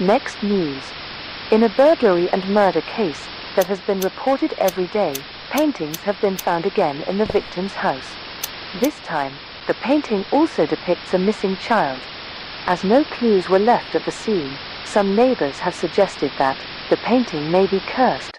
Next news. In a burglary and murder case that has been reported every day, paintings have been found again in the victim's house. This time, the painting also depicts a missing child. As no clues were left at the scene, some neighbors have suggested that the painting may be cursed.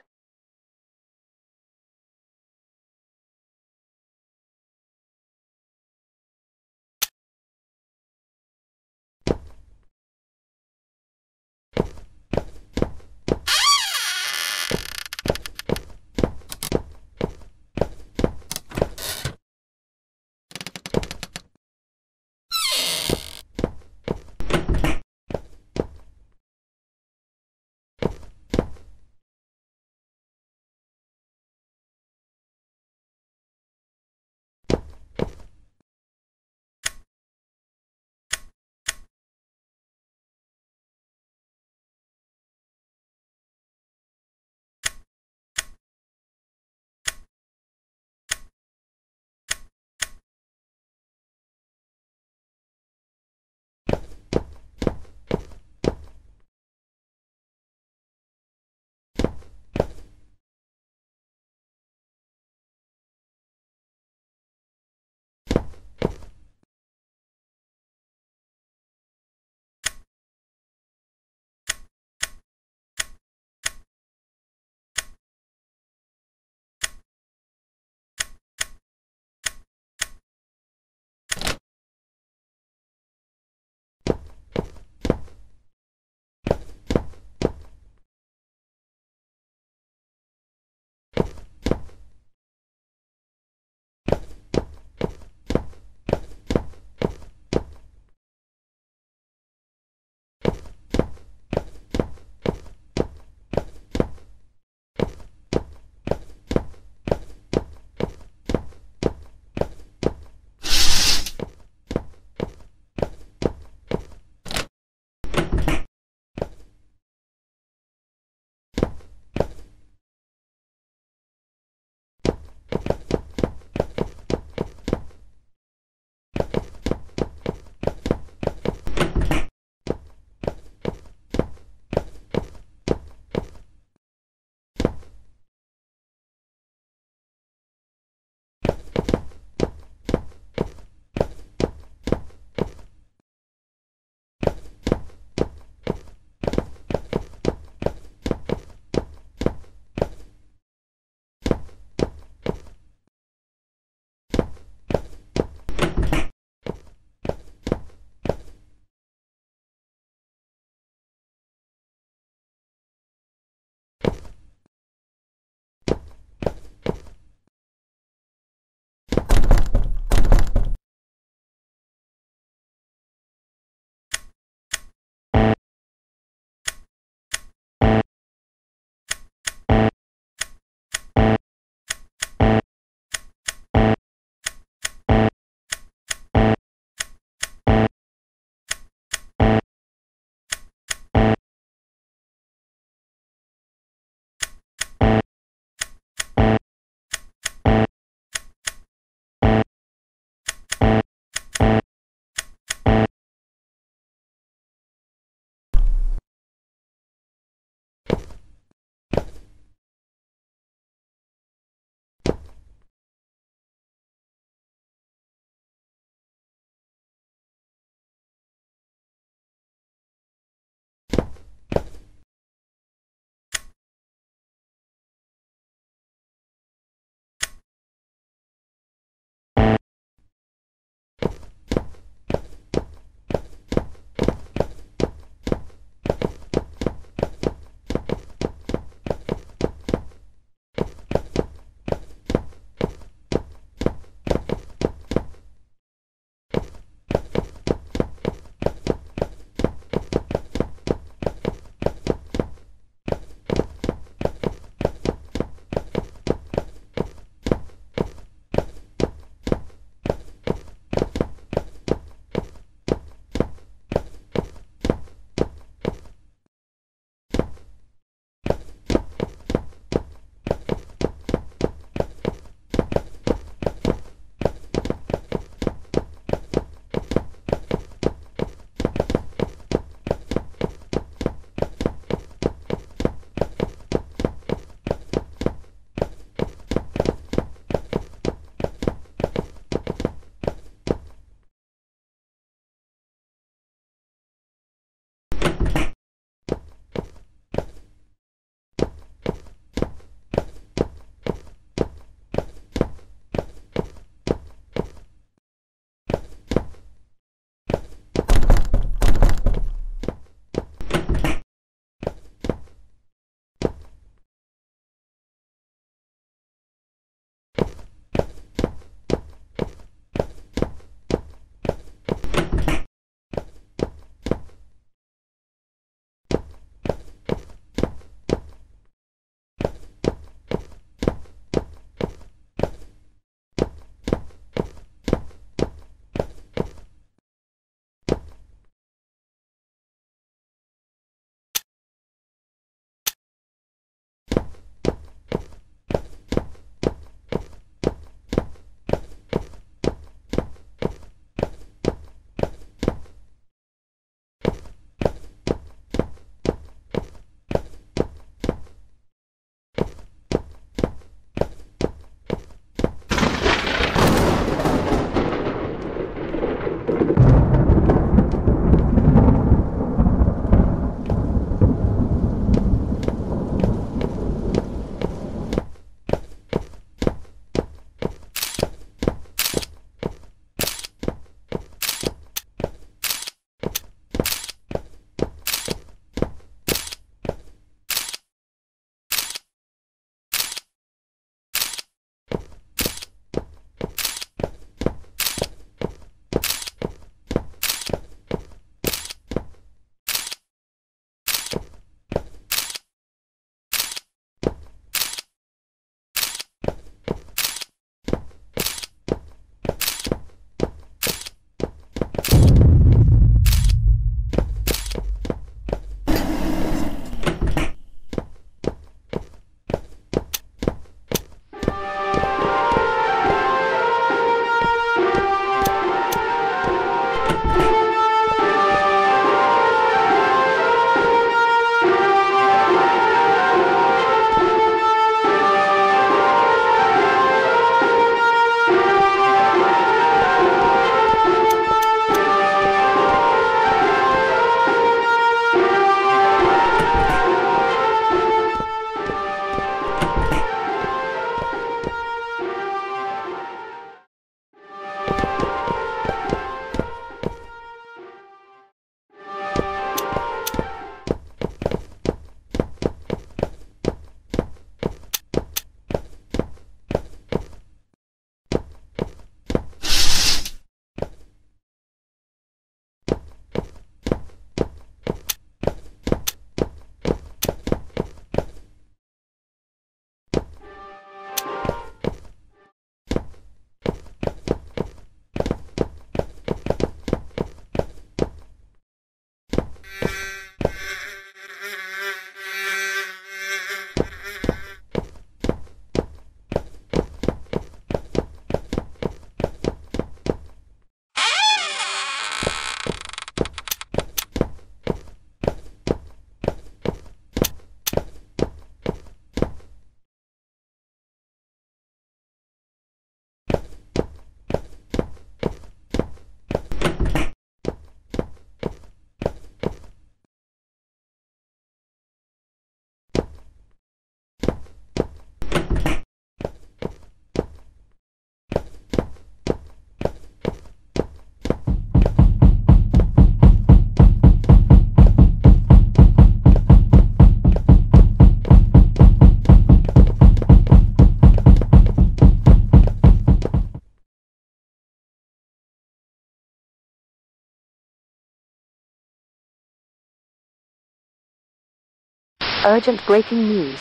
Urgent breaking news.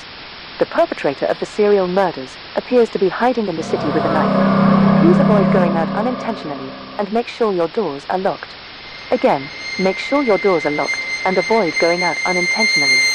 The perpetrator of the serial murders appears to be hiding in the city with a knife. Please avoid going out unintentionally and make sure your doors are locked. Again, make sure your doors are locked and avoid going out unintentionally.